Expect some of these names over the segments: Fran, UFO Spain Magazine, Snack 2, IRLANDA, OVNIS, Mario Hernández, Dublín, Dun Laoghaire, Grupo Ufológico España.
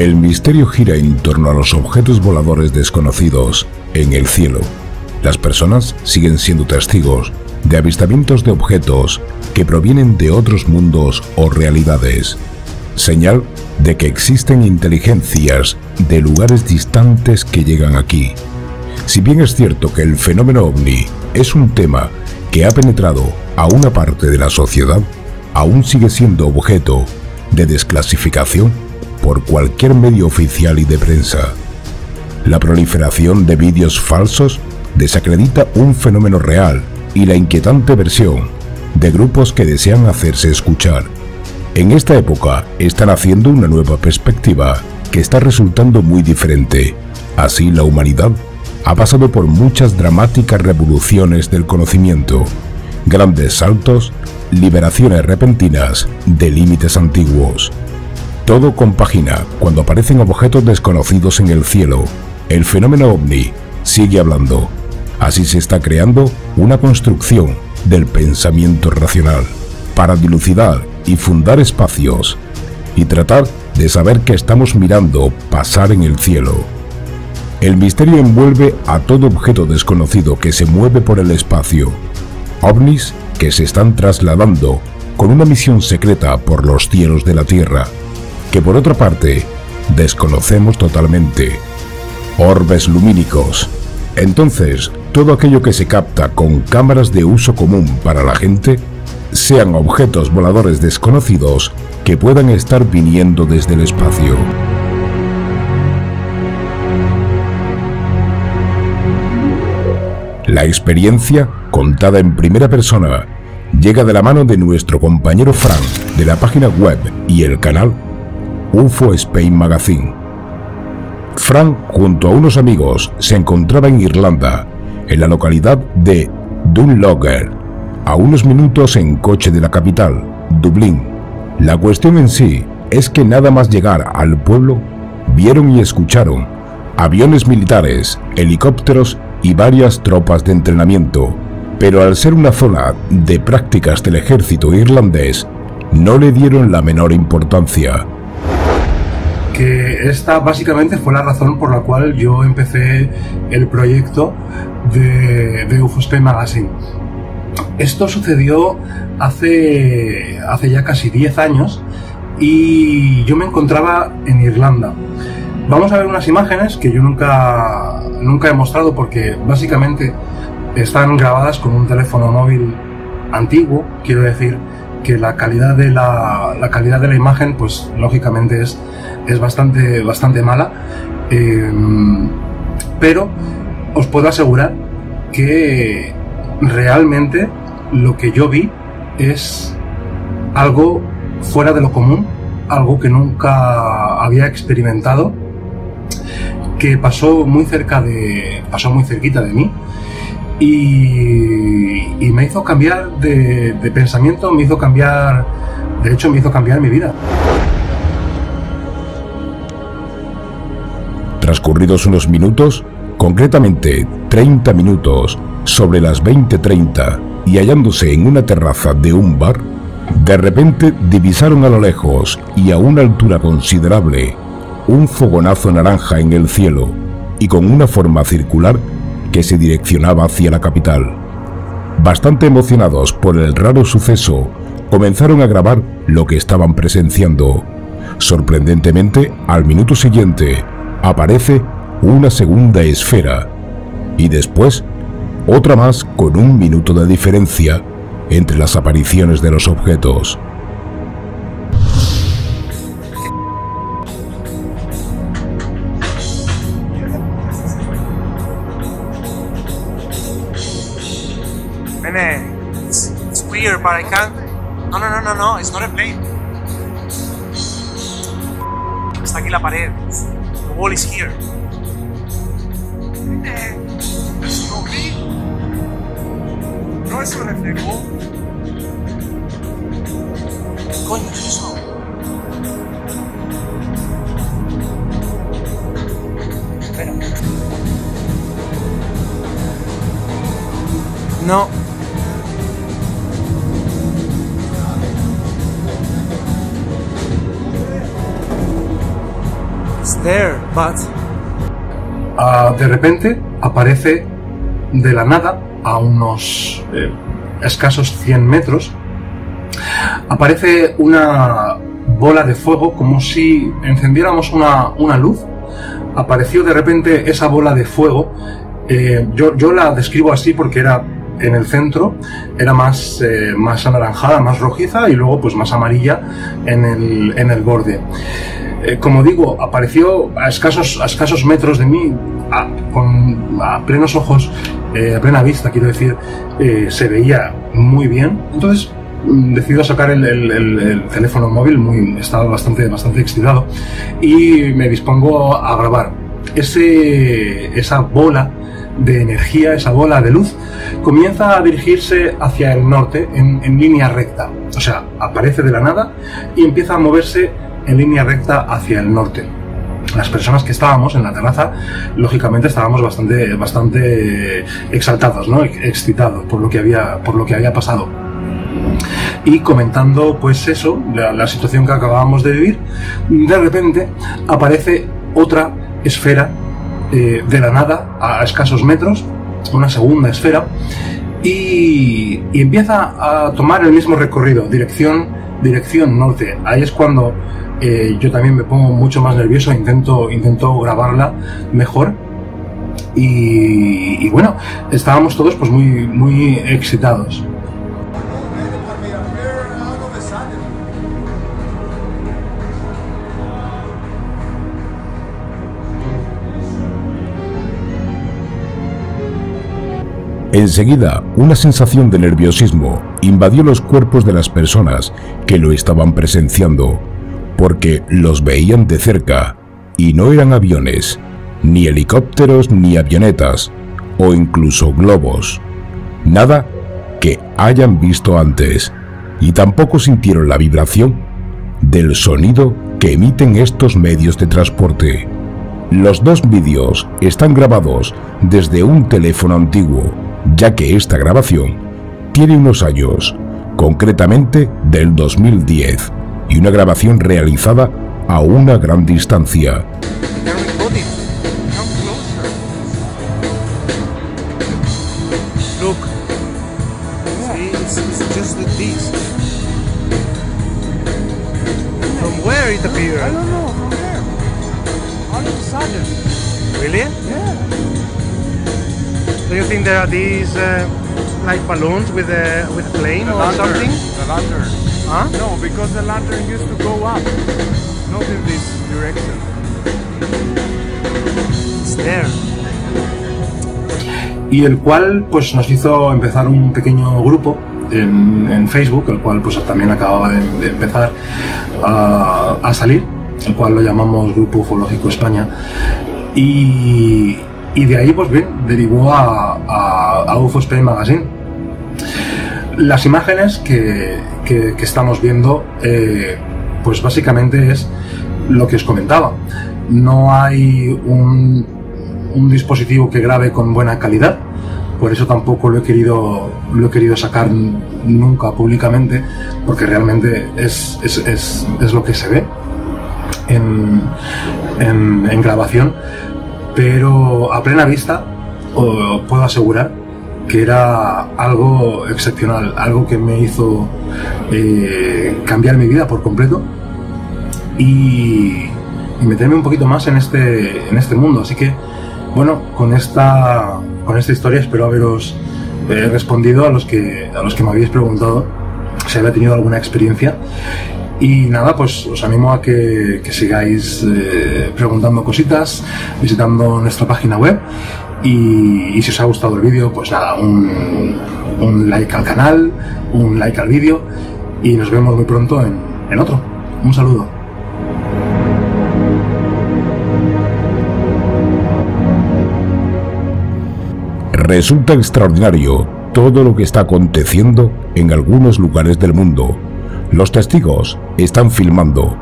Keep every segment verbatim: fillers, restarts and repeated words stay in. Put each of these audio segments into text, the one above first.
El misterio gira en torno a los objetos voladores desconocidos en el cielo. Las personas siguen siendo testigos de avistamientos de objetos que provienen de otros mundos o realidades, señal de que existen inteligencias de lugares distantes que llegan aquí. Si bien es cierto que el fenómeno ovni es un tema que ha penetrado a una parte de la sociedad, aún sigue siendo objeto de desclasificación por cualquier medio oficial y de prensa. La proliferación de vídeos falsos desacredita un fenómeno real y la inquietante versión de grupos que desean hacerse escuchar. En esta época están haciendo una nueva perspectiva que está resultando muy diferente. Así, la humanidad ha pasado por muchas dramáticas revoluciones del conocimiento, grandes saltos, liberaciones repentinas de límites antiguos. Todo compagina cuando aparecen objetos desconocidos en el cielo. El fenómeno ovni sigue hablando. Así se está creando una construcción del pensamiento racional para dilucidar y fundar espacios y tratar de saber qué estamos mirando pasar en el cielo. El misterio envuelve a todo objeto desconocido que se mueve por el espacio. OVNIS que se están trasladando con una misión secreta por los cielos de la Tierra, que por otra parte desconocemos totalmente. Orbes lumínicos. Entonces, todo aquello que se capta con cámaras de uso común para la gente, sean objetos voladores desconocidos que puedan estar viniendo desde el espacio. La experiencia, contada en primera persona, llega de la mano de nuestro compañero Fran, de la página web y el canal U F O Spain Magazine. Fran, junto a unos amigos, se encontraba en Irlanda, en la localidad de Dun Laoghaire, a unos minutos en coche de la capital, Dublín. La cuestión en sí es que nada más llegar al pueblo, vieron y escucharon aviones militares, helicópteros y varias tropas de entrenamiento, pero al ser una zona de prácticas del ejército irlandés, no le dieron la menor importancia. Que esta básicamente fue la razón por la cual yo empecé el proyecto de, de U F O Spain Magazine. Esto sucedió hace, hace ya casi diez años y yo me encontraba en Irlanda. Vamos a ver unas imágenes que yo nunca, nunca he mostrado porque básicamente están grabadas con un teléfono móvil antiguo. Quiero decir que la calidad de la, la, calidad de la imagen, pues lógicamente es, es bastante, bastante mala. Eh, pero os puedo asegurar que realmente lo que yo vi es algo fuera de lo común, algo que nunca había experimentado, que pasó muy cerca de, pasó muy cerquita de mí y, y me hizo cambiar de, de pensamiento, me hizo cambiar, de hecho me hizo cambiar mi vida. Transcurridos unos minutos, concretamente treinta minutos, sobre las veinte treinta y hallándose en una terraza de un bar, de repente divisaron a lo lejos y a una altura considerable un fogonazo naranja en el cielo y con una forma circular que se direccionaba hacia la capital. Bastante emocionados por el raro suceso, comenzaron a grabar lo que estaban presenciando. Sorprendentemente, al minuto siguiente, aparece una segunda esfera y después otra más con un minuto de diferencia entre las apariciones de los objetos. Bene, it's, it's weird, but I can't. No, no, no, no, no, it's not a plane. Está aquí la pared. The wall is here. Bene, it's no green. No es un reflejo. Coño, ¿qué es eso? Espera. No. there, but... Uh, de repente aparece de la nada, a unos eh, escasos cien metros, aparece una bola de fuego, como si encendiéramos una, una luz. Apareció de repente esa bola de fuego. Eh, yo, yo la describo así porque era en el centro, era más, eh, más anaranjada, más rojiza, y luego pues más amarilla en el, en el borde. Eh, como digo, apareció a escasos, a escasos metros de mí, a, con, a plenos ojos, eh, a plena vista, quiero decir, eh, se veía muy bien. Entonces decido sacar el, el, el, el teléfono móvil, muy, estaba bastante, bastante excitado, y me dispongo a grabar. Ese, esa bola de energía, esa bola de luz, comienza a dirigirse hacia el norte en, en línea recta. O sea, aparece de la nada y empieza a moverse en línea recta hacia el norte. Las personas que estábamos en la terraza, lógicamente, estábamos bastante, bastante exaltados, ¿no? Excitados por lo que había, por lo que había pasado. Y comentando pues eso, la, la situación que acabábamos de vivir, de repente aparece otra esfera eh, de la nada, a escasos metros, una segunda esfera, y, y empieza a tomar el mismo recorrido, dirección, dirección norte. Ahí es cuando eh, yo también me pongo mucho más nervioso, intento, intento grabarla mejor, y, y bueno, estábamos todos pues muy, muy excitados. Enseguida, una sensación de nerviosismo invadió los cuerpos de las personas que lo estaban presenciando, porque los veían de cerca, y no eran aviones, ni helicópteros ni avionetas, o incluso globos. Nada que hayan visto antes, y tampoco sintieron la vibración del sonido que emiten estos medios de transporte. Los dos vídeos están grabados desde un teléfono antiguo, ya que esta grabación tiene unos años, concretamente del dos mil diez, y una grabación realizada a una gran distancia. Do you think there are these uh, like balloons with a with a plane the or lantern, something? The lantern. Huh? No, because the lantern used to go up, not in this direction. It's there. Y el cual pues nos hizo empezar un pequeño grupo en, en Facebook, el cual pues también acababa de, de empezar a, a salir, el cual lo llamamos Grupo Ufológico España, y Y de ahí, pues bien, derivó a, a, a U F O Spain Magazine. Las imágenes que, que, que estamos viendo, eh, pues básicamente es lo que os comentaba. No hay un, un dispositivo que grabe con buena calidad, por eso tampoco lo he querido, lo he querido sacar nunca públicamente, porque realmente es, es, es, es lo que se ve en, en, en grabación. Pero a plena vista os puedo asegurar que era algo excepcional, algo que me hizo eh, cambiar mi vida por completo y, y meterme un poquito más en este, en este mundo. Así que, bueno, con esta, con esta historia espero haberos eh, respondido a los, que, a los que me habéis preguntado si había tenido alguna experiencia. Y nada, pues os animo a que, que sigáis eh, preguntando cositas, visitando nuestra página web. Y, y si os ha gustado el vídeo, pues nada, un, un like al canal, un like al vídeo. Y nos vemos muy pronto en, en otro. Un saludo. Resulta extraordinario todo lo que está aconteciendo en algunos lugares del mundo. Los testigos están filmando,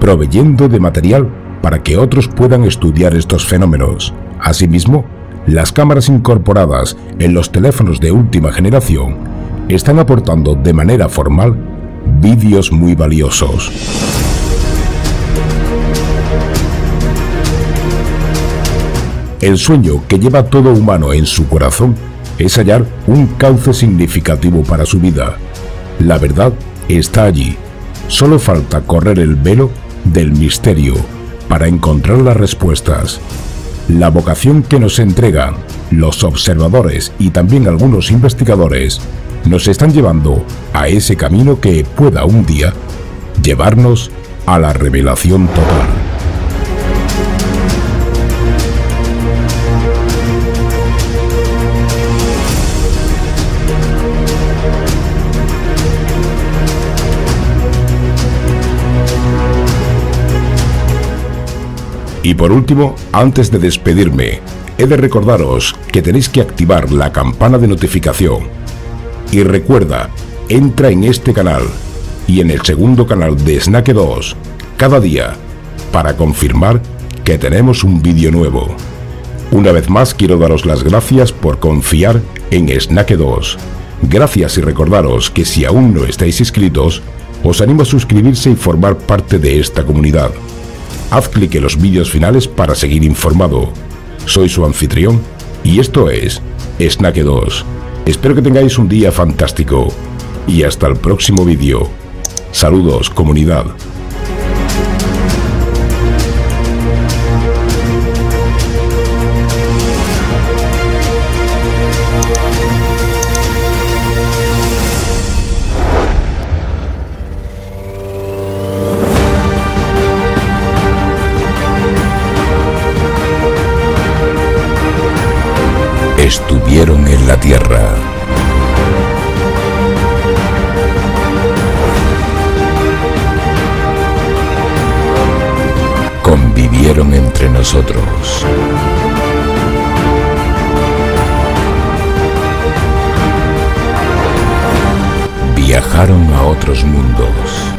proveyendo de material para que otros puedan estudiar estos fenómenos. Asimismo, las cámaras incorporadas en los teléfonos de última generación están aportando de manera formal vídeos muy valiosos. El sueño que lleva todo humano en su corazón es hallar un cauce significativo para su vida. La verdad está allí. Solo falta correr el velo del misterio para encontrar las respuestas. La vocación que nos entregan los observadores y también algunos investigadores nos están llevando a ese camino que pueda un día llevarnos a la revelación total. Y por último, antes de despedirme, he de recordaros que tenéis que activar la campana de notificación. Y recuerda, entra en este canal y en el segundo canal de Snack dos cada día para confirmar que tenemos un vídeo nuevo. Una vez más quiero daros las gracias por confiar en Snack dos. Gracias, y recordaros que si aún no estáis inscritos, os animo a suscribirse y formar parte de esta comunidad. Haz clic en los vídeos finales para seguir informado. Soy su anfitrión y esto es Snack dos. Espero que tengáis un día fantástico y hasta el próximo vídeo. Saludos, comunidad. Estuvieron en la Tierra. Convivieron entre nosotros. Viajaron a otros mundos.